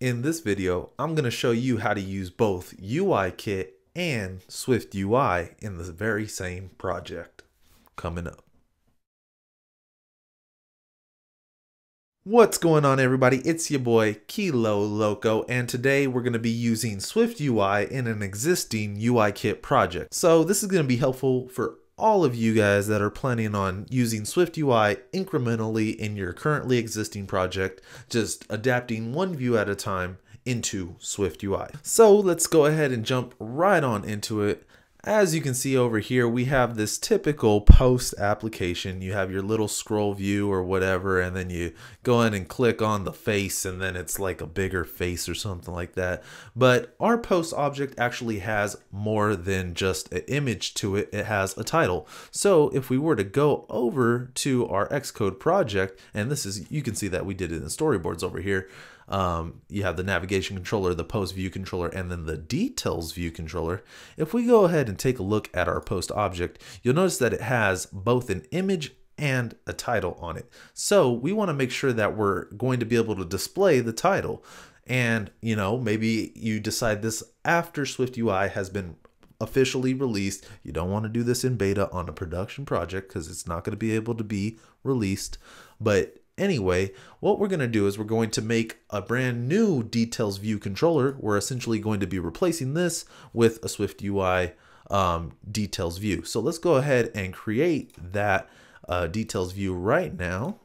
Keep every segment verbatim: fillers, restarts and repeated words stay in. In this video, I'm going to show you how to use both UIKit and SwiftUI in the very same project. Coming up. What's going on, everybody? It's your boy Kilo Loco, and today we're going to be using SwiftUI in an existing UIKit project. So this is going to be helpful for all of you guys that are planning on using SwiftUI incrementally in your currently existing project, just adapting one view at a time into SwiftUI. So let's go ahead and jump right on into it. As you can see over here, we have this typical post application. You have your little scroll view or whatever, and then you go in and click on the face, and then it's like a bigger face or something like that. But our post object actually has more than just an image to it. It has a title. So if we were to go over to our Xcode project, and this is, you can see that we did it in storyboards over here. Um, you have the navigation controller, the post view controller, and then the details view controller. If we go ahead and take a look at our post object, you'll notice that it has both an image and a title on it. So we want to make sure that we're going to be able to display the title. And, you know, maybe you decide this after SwiftUI has been officially released. You don't want to do this in beta on a production project because it's not going to be able to be released. But anyway, what we're going to do is we're going to make a brand new details view controller. We're essentially going to be replacing this with a SwiftUI um, details view. So let's go ahead and create that uh, details view right now.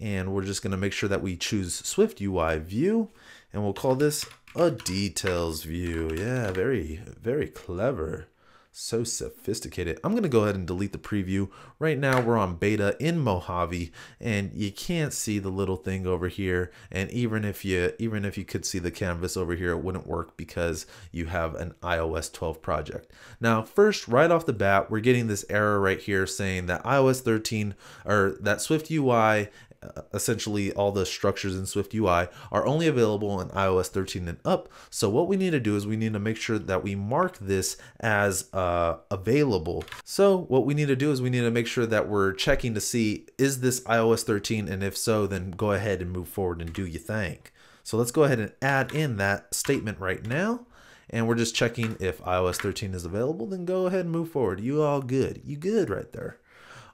And we're just going to make sure that we choose SwiftUI view, and we'll call this a details view. Yeah, very, very clever. So sophisticated. I'm going to go ahead and delete the preview. Right now we're on beta in Mojave, and you can't see the little thing over here. And even if you even if you could see the canvas over here, it wouldn't work because you have an i O S twelve project. Now, first, right off the bat, we're getting this error right here saying that i O S thirteen, or that SwiftUI, Uh, essentially all the structures in SwiftUI are only available on i O S thirteen and up. So what we need to do is we need to make sure that we mark this as uh, available. So what we need to do is we need to make sure that we're checking to see, is this i O S thirteen? And if so, then go ahead and move forward and do your thing. So let's go ahead and add in that statement right now. And we're just checking if i O S thirteen is available, then go ahead and move forward. You all good. You good right there.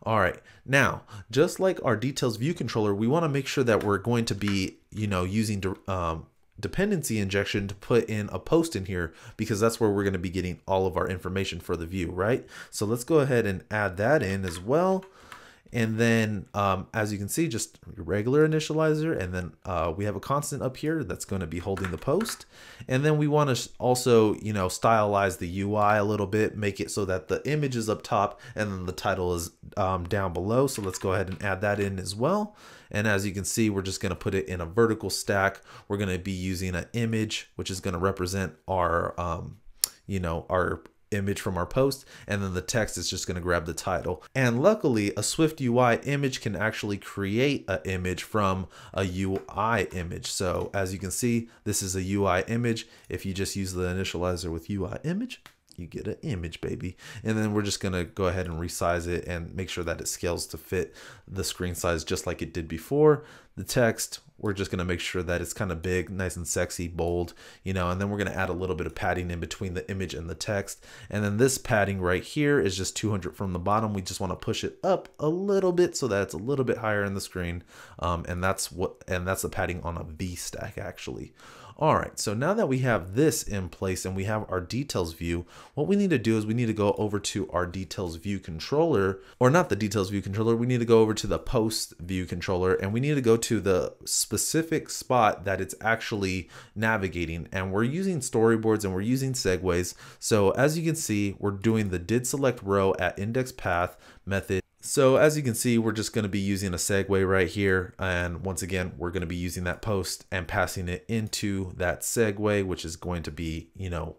All right, now, just like our details view controller, we want to make sure that we're going to be, you know, using de um, dependency injection to put in a post in here, because that's where we're going to be getting all of our information for the view, right? So let's go ahead and add that in as well. And then, um, as you can see, just your regular initializer, and then uh, we have a constant up here that's going to be holding the post. And then we want to also, you know, stylize the U I a little bit, make it so that the image is up top and then the title is um, down below. So let's go ahead and add that in as well. And as you can see, we're just going to put it in a vertical stack. We're going to be using an image, which is going to represent our, um, you know, our image from our post, and then the text is just going to grab the title. And luckily, a SwiftUI image can actually create an image from a U I image. So as you can see, this is a U I image. If you just use the initializer with U I image, you get an image, baby. And then we're just going to go ahead and resize it and make sure that it scales to fit the screen size just like it did before. The text, we're just going to make sure that it's kind of big, nice and sexy, bold, you know, and then we're going to add a little bit of padding in between the image and the text. And then this padding right here is just two hundred from the bottom. We just want to push it up a little bit so that it's a little bit higher in the screen. Um, and that's what, and that's the padding on a VStack actually. All right, so now that we have this in place and we have our details view, what we need to do is we need to go over to our details view controller, or not the details view controller, we need to go over to the post view controller, and we need to go to the specific spot that it's actually navigating. And we're using storyboards and we're using segues. So as you can see, we're doing the did select row at index path method. So as you can see, we're just going to be using a segue right here. And once again, we're going to be using that post and passing it into that segue, which is going to be, you know,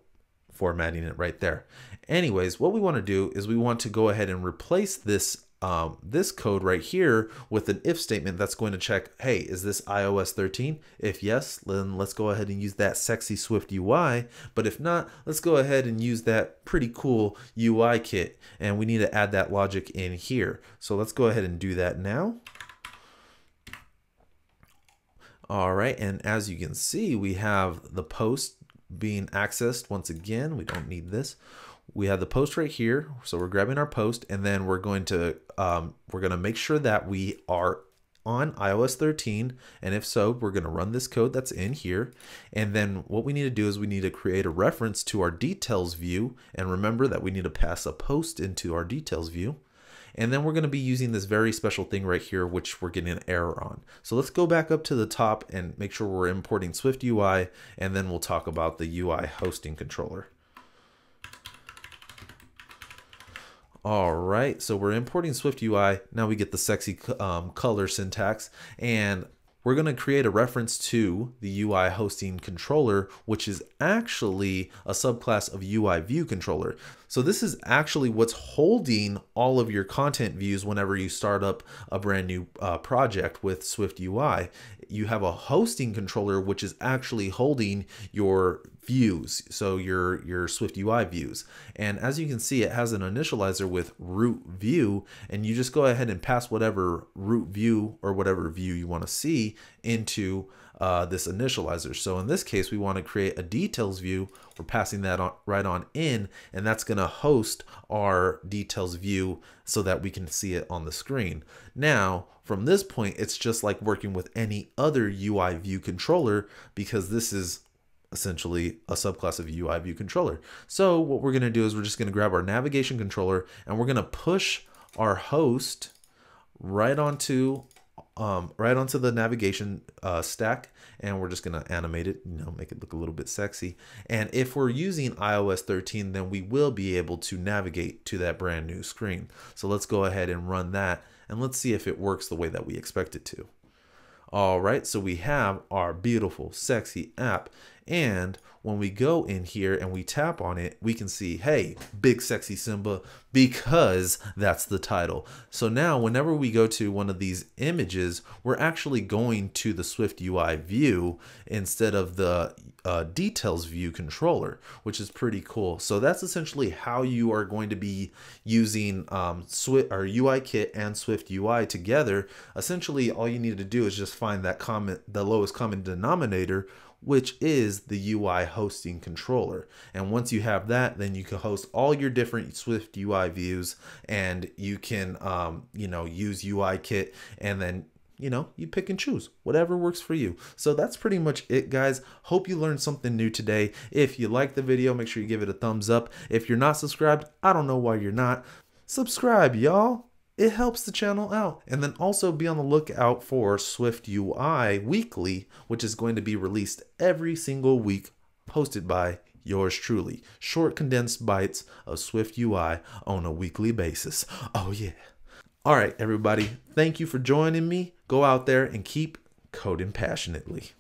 formatting it right there. Anyways, what we want to do is we want to go ahead and replace this um, this code right here with an if statement that's going to check, hey, is this i O S thirteen? If yes, then let's go ahead and use that sexy SwiftUI. But if not, let's go ahead and use that pretty cool UIKit. And we need to add that logic in here. So let's go ahead and do that now. All right, and as you can see, we have the post being accessed once again. We don't need this. We have the post right here. So we're grabbing our post, and then we're going to um, we're going to make sure that we are on i O S thirteen. And if so, we're going to run this code that's in here. And then what we need to do is we need to create a reference to our details view. And remember that we need to pass a post into our details view. And then we're going to be using this very special thing right here, which we're getting an error on. So let's go back up to the top and make sure we're importing Swift U I, and then we'll talk about the U I hosting controller. All right, so we're importing Swift U I. Now we get the sexy um, color syntax, and we're going to create a reference to the U I hosting controller, which is actually a subclass of U I view controller. So this is actually what's holding all of your content views whenever you start up a brand new uh, project with Swift U I. You have a hosting controller, which is actually holding your views, so your, your Swift U I views. And as you can see, it has an initializer with root view, and you just go ahead and pass whatever root view or whatever view you want to see into uh, this initializer. So in this case, we want to create a details view. We're passing that on, right on in, and that's going to host our details view so that we can see it on the screen. Now, from this point, it's just like working with any other U I view controller, because this is essentially a subclass of U I view controller. So what we're going to do is we're just going to grab our navigation controller, and we're going to push our host right onto um, right onto the navigation uh, stack, and we're just going to animate it, you know, make it look a little bit sexy. And if we're using i O S thirteen, then we will be able to navigate to that brand new screen. So let's go ahead and run that, and let's see if it works the way that we expect it to. All right, so we have our beautiful, sexy app. And when we go in here and we tap on it, we can see, hey, Big Sexy Simba, because that's the title. So now whenever we go to one of these images, we're actually going to the Swift U I view instead of the uh, details view controller, which is pretty cool. So that's essentially how you are going to be using um, Swift or U I Kit and Swift U I together. Essentially, all you need to do is just find that common, the lowest common denominator, which is the U I hosting controller. And once you have that, then you can host all your different Swift U I views, and you can, um, you know, use U I Kit, and then, you know, you pick and choose whatever works for you. So that's pretty much it, guys. Hope you learned something new today. If you like the video, make sure you give it a thumbs up. If you're not subscribed, I don't know why you're not. Subscribe, y'all. It helps the channel out. And then also be on the lookout for Swift U I Weekly, which is going to be released every single week, hosted by yours truly. Short condensed bites of Swift U I on a weekly basis. Oh yeah. All right, everybody. Thank you for joining me. Go out there and keep coding passionately.